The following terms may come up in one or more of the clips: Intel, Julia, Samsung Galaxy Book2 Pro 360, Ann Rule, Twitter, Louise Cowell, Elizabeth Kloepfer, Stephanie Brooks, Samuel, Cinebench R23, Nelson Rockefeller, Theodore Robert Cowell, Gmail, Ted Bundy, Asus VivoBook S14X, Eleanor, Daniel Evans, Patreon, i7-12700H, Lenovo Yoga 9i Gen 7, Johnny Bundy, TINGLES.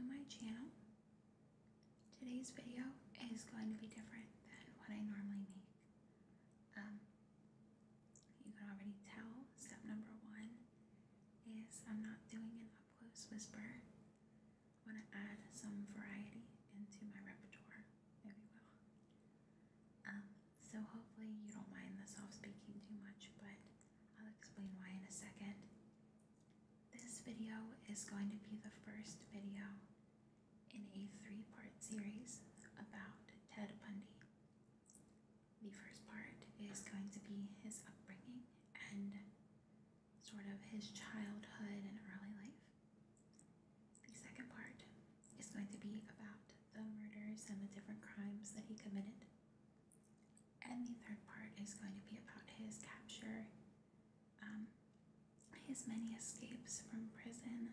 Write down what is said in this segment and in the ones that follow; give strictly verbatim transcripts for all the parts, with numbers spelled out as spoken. to my channel. Today's video is going to be different than what I normally make. Um, you can already tell step number one is I'm not doing an up-close whisper. I want to add some variety into my repertoire, if you will. Um, so hopefully you don't mind the soft speaking too much, but I'll explain why in a second. This video is going to be the first video in a three-part series about Ted Bundy. The first part is going to be his upbringing and sort of his childhood and early life. The second part is going to be about the murders and the different crimes that he committed. And the third part is going to be about his capture, um, his many escapes from prison,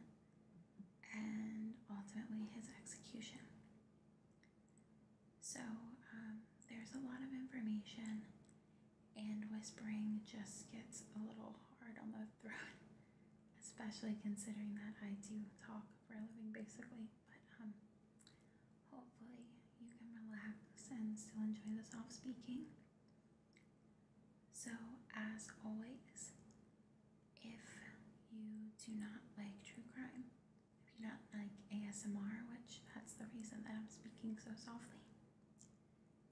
and ultimately his execution. So um, there's a lot of information, and whispering just gets a little hard on the throat, especially considering that I do talk for a living basically, but um, hopefully you can relax and still enjoy the soft speaking. So as always, if you do not like true crime, if you don't like A S M R, which that's the reason that I'm speaking so softly,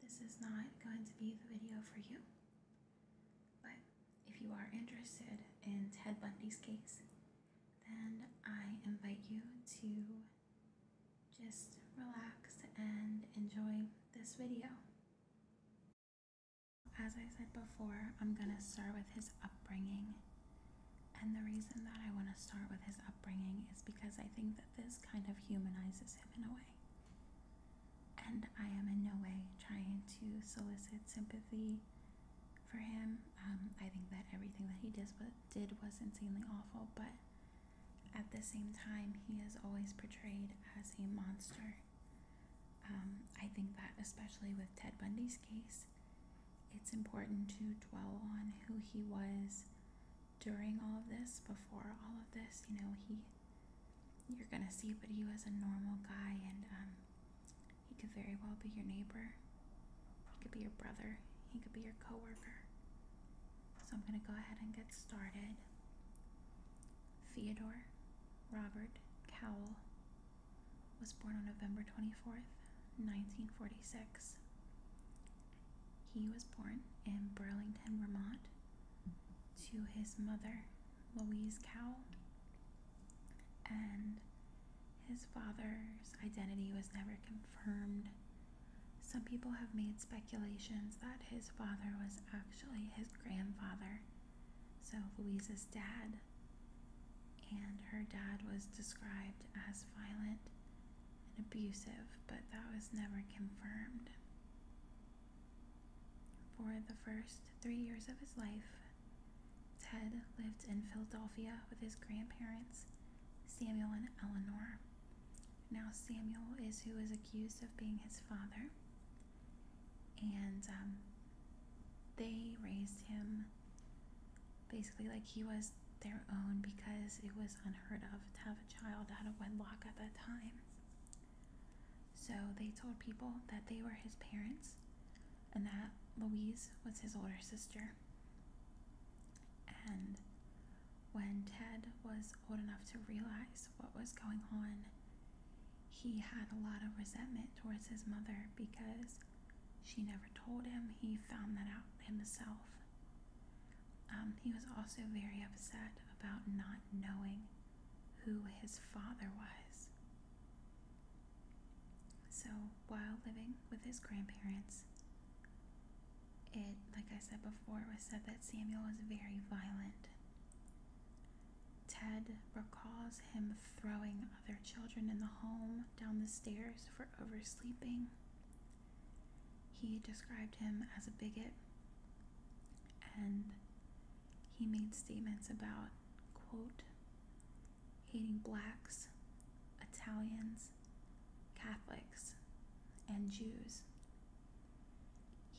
this is not going to be the video for you. But if you are interested in Ted Bundy's case, then I invite you to just relax and enjoy this video. As I said before, I'm going to start with his upbringing. And the reason that I want to start with his upbringing is because I think that this kind of humanizes him in a way. And I am in no way trying to solicit sympathy for him. Um, I think that everything that he did was insanely awful, but at the same time, he is always portrayed as a monster. Um, I think that especially with Ted Bundy's case, it's important to dwell on who he was during all of this, before all of this. You know, he, you're gonna see, but he was a normal guy, and um, he could very well be your neighbor, he could be your brother, he could be your coworker. So I'm gonna go ahead and get started. Theodore Robert Cowell was born on November twenty-fourth, nineteen forty-six. He was born in Burlington, Vermont, to his mother, Louise Cowell, and his father's identity was never confirmed. Some people have made speculations that his father was actually his grandfather, so Louise's dad, and her dad was described as violent and abusive, but that was never confirmed. For the first three years of his life, Ted lived in Philadelphia with his grandparents, Samuel and Eleanor. Now Samuel is who is accused of being his father, and um, they raised him basically like he was their own, because it was unheard of to have a child out of wedlock at that time. So they told people that they were his parents and that Louise was his older sister. And when Ted was old enough to realize what was going on, he had a lot of resentment towards his mother because she never told him. He found that out himself. Um, he was also very upset about not knowing who his father was. So while living with his grandparents, It, like I said before, it was said that Samuel was very violent. Ted recalls him throwing other children in the home down the stairs for oversleeping. He described him as a bigot, and he made statements about, quote, hating blacks, Italians, Catholics, and Jews.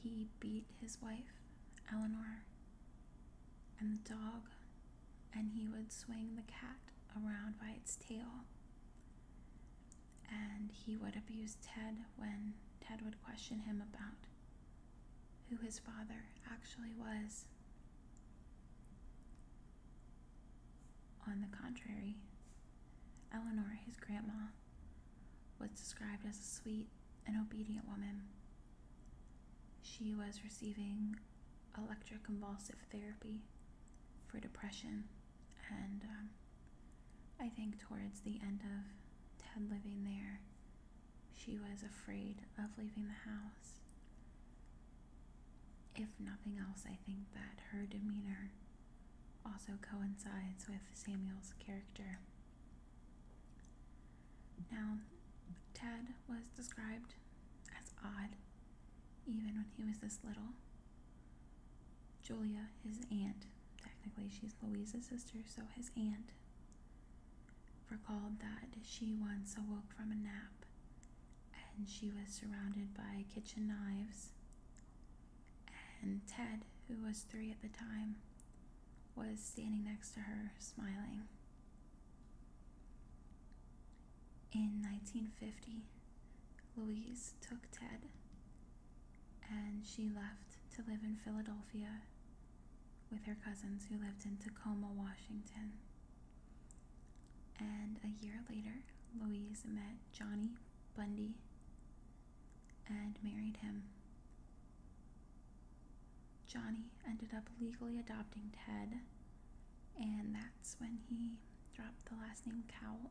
He beat his wife, Eleanor, and the dog, and he would swing the cat around by its tail. and he would abuse Ted when Ted would question him about who his father actually was. On the contrary, Eleanor, his grandma, was described as a sweet and obedient woman. She was receiving electroconvulsive therapy for depression, and um, I think towards the end of Ted living there, she was afraid of leaving the house. If nothing else, I think that her demeanor also coincides with Samuel's character. Now, Ted was described as odd, even when he was this little. Julia, his aunt, technically she's Louise's sister, so his aunt, recalled that she once awoke from a nap and she was surrounded by kitchen knives, and Ted, who was three at the time, was standing next to her, smiling. In nineteen fifty, Louise took Ted, and she left to live in Philadelphia with her cousins who lived in Tacoma, Washington. And a year later, Louise met Johnny Bundy and married him. Johnny ended up legally adopting Ted, and that's when he dropped the last name Cowell,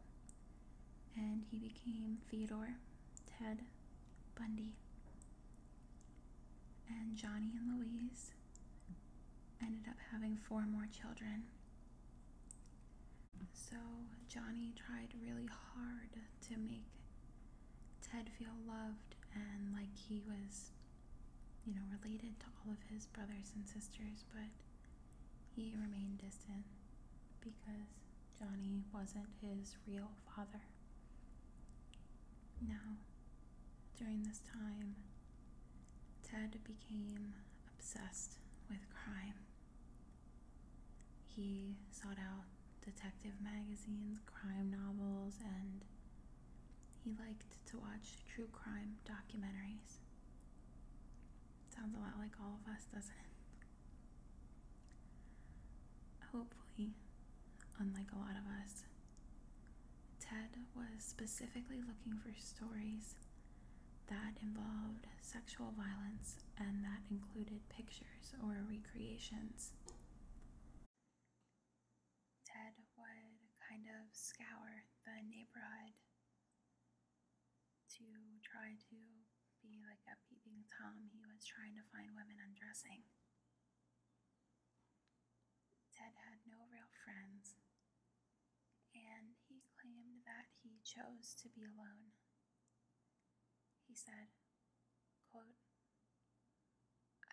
and he became Theodore Ted Bundy. And Johnny and Louise ended up having four more children. So Johnny tried really hard to make Ted feel loved and like he was, you know, related to all of his brothers and sisters, but he remained distant because Johnny wasn't his real father. Now, during this time, Ted became obsessed with crime. He sought out detective magazines, crime novels, and he liked to watch true crime documentaries. Sounds a lot like all of us, doesn't it? Hopefully, unlike a lot of us, Ted was specifically looking for stories that involved sexual violence and that included pictures or recreations. Ted would kind of scour the neighborhood to try to be like a peeping Tom. He was trying to find women undressing. Ted had no real friends, and he claimed that he chose to be alone. He said, quote,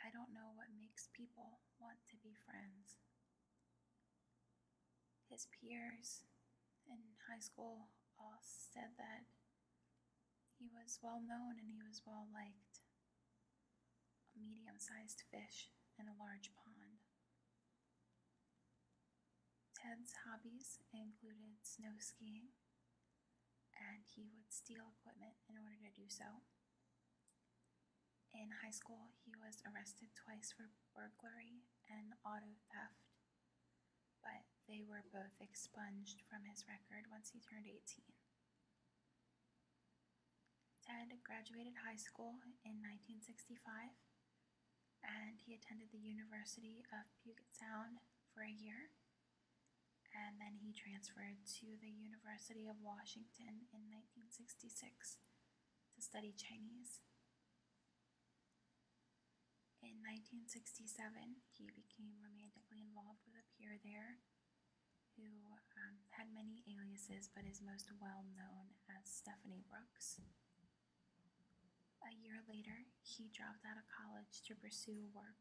"I don't know what makes people want to be friends." His peers in high school all said that he was well known and he was well liked, a medium-sized fish in a large pond. Ted's hobbies included snow skiing, and he would steal equipment in order to do so. In high school, he was arrested twice for burglary and auto theft, but they were both expunged from his record once he turned eighteen. Ted graduated high school in nineteen sixty-five, and he attended the University of Puget Sound for a year, and then he transferred to the University of Washington in nineteen sixty-six to study Chinese. In nineteen sixty-seven, he became romantically involved with a peer there who um, had many aliases but is most well known as Stephanie Brooks. A year later, he dropped out of college to pursue work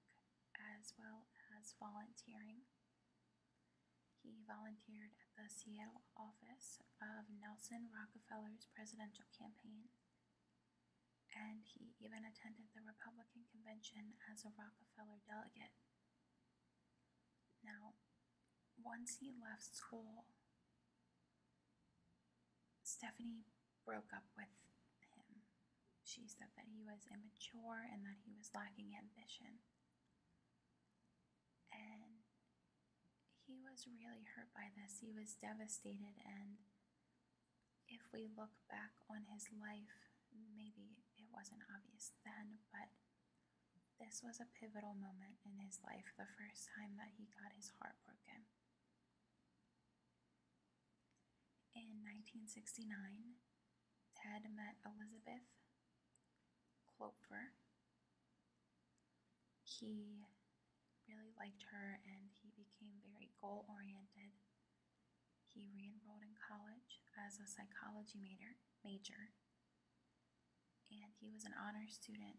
as well as volunteering. He volunteered at the Seattle office of Nelson Rockefeller's presidential campaign, and he even attended the Republican convention as a Rockefeller delegate. Now, once he left school, Stephanie broke up with him. She said that he was immature and that he was lacking ambition. And he was really hurt by this. He was devastated, and if we look back on his life, maybe it wasn't obvious then, but this was a pivotal moment in his life, the first time that he got his heart broken. In nineteen sixty-nine, Ted met Elizabeth Kloepfer. He really liked her, and he became very goal-oriented. He re-enrolled in college as a psychology major, major, and he was an honor student,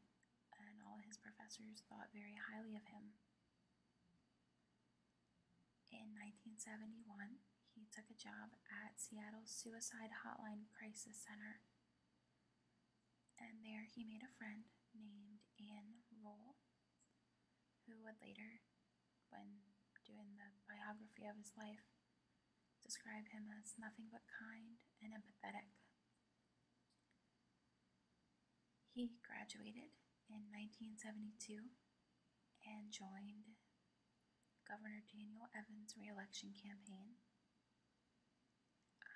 and all his professors thought very highly of him. In nineteen seventy-one, he took a job at Seattle's Suicide Hotline Crisis Center, and there he made a friend named Ann Rule, who would later, when doing the biography of his life, describe him as nothing but kind and empathetic. He graduated in nineteen seventy-two and joined Governor Daniel Evans' re-election campaign.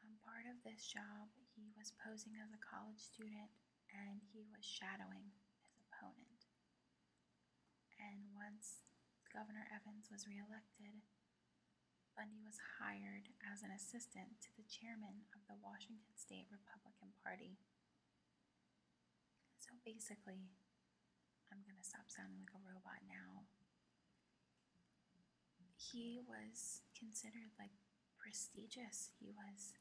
Um, part of this job, he was posing as a college student, and he was shadowing his opponent. And once Governor Evans was re-elected, Bundy was hired as an assistant to the chairman of the Washington State Republican Party. So basically, I'm going to stop sounding like a robot now. He was considered like prestigious. He was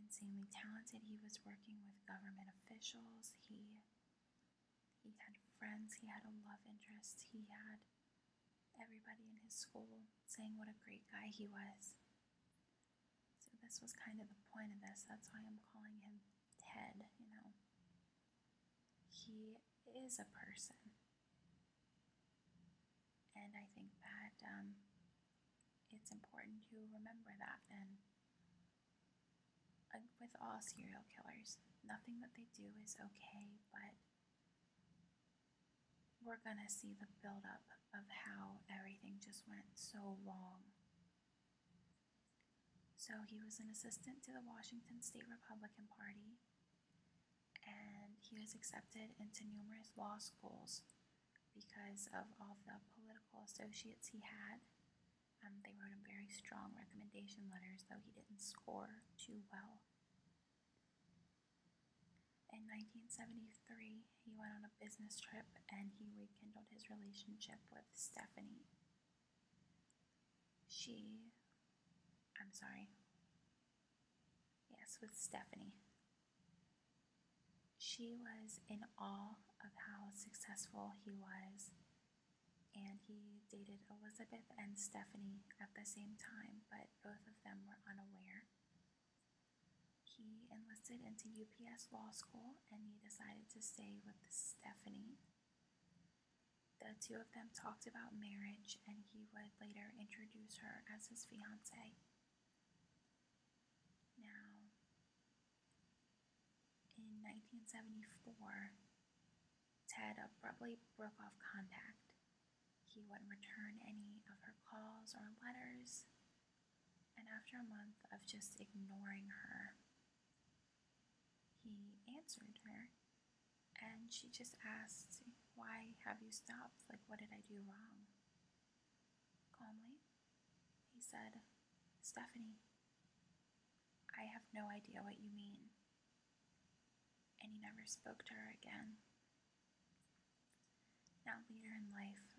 insanely talented. He was working with government officials. He he had friends. He had a love interest. He had everybody in his school saying what a great guy he was. So this was kind of the point of this. That's why I'm calling him Ted, you know. He is a person. And I think that um, it's important to remember that. And uh, with all serial killers, nothing that they do is okay, but we're going to see the buildup of how everything just went so wrong. So he was an assistant to the Washington State Republican Party, and he was accepted into numerous law schools because of all the political associates he had. Um, they wrote him very strong recommendation letters, though he didn't score too well. In nineteen seventy-three, he went on a business trip, and he rekindled his relationship with Stephanie. She, I'm sorry, yes, with Stephanie. She was in awe of how successful he was, and he dated Elizabeth and Stephanie at the same time, but both of them were unaware. He enlisted into U P S law school, and he decided to stay with Stephanie. The two of them talked about marriage, and he would later introduce her as his fiancée. Now, in nineteen seventy-four, Ted abruptly broke off contact. He wouldn't return any of her calls or letters, and after a month of just ignoring her, he answered her, and she just asked, "Why have you stopped? Like, what did I do wrong?" Calmly, he said, "Stephanie, I have no idea what you mean." And he never spoke to her again. Now, later in life,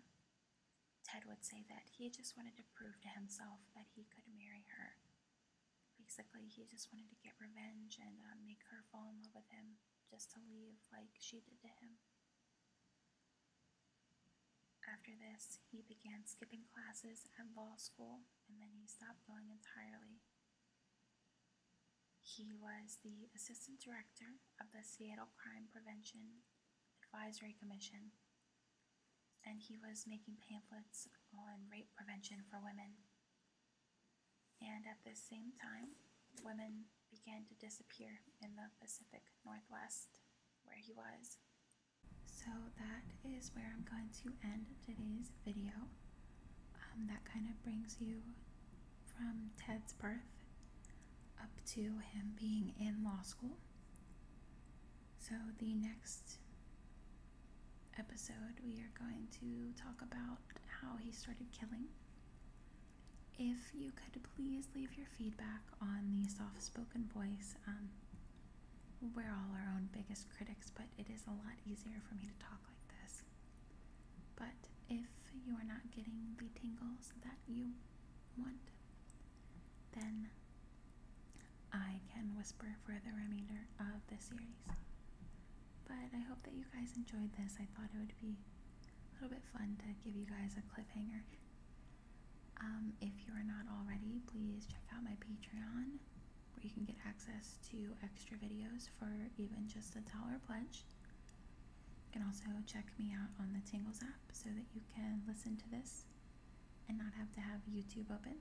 Ted would say that he just wanted to prove to himself that he could marry her. Basically, he just wanted to get revenge and uh, make her fall in love with him, just to leave like she did to him. After this, he began skipping classes at law school, and then he stopped going entirely. He was the assistant director of the Seattle Crime Prevention Advisory Commission, and he was making pamphlets on rape prevention for women. And at the same time, women began to disappear in the Pacific Northwest where he was. So that is where I'm going to end today's video. Um, that kind of brings you from Ted's birth up to him being in law school. So the next episode we are going to talk about how he started killing. If you could please leave your feedback on the soft-spoken voice. Um, we're all our own biggest critics, but it is a lot easier for me to talk like this. But if you are not getting the tingles that you want, then I can whisper for the remainder of the series. But I hope that you guys enjoyed this. I thought it would be a little bit fun to give you guys a cliffhanger. Um, if you are not already, please check out my Patreon, where you can get access to extra videos for even just a dollar pledge. You can also check me out on the Tingles app so that you can listen to this and not have to have YouTube open.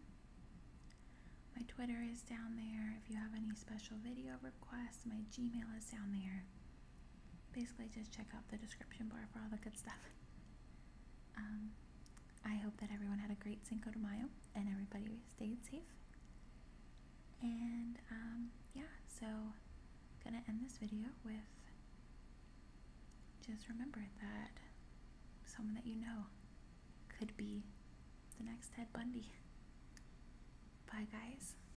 My Twitter is down there if you have any special video requests. My Gmail is down there. Basically, just check out the description bar for all the good stuff. Um, I hope that everyone had a great Cinco de Mayo and everybody stayed safe. And um, yeah, so I'm gonna end this video with just remember that someone that you know could be the next Ted Bundy. Bye, guys.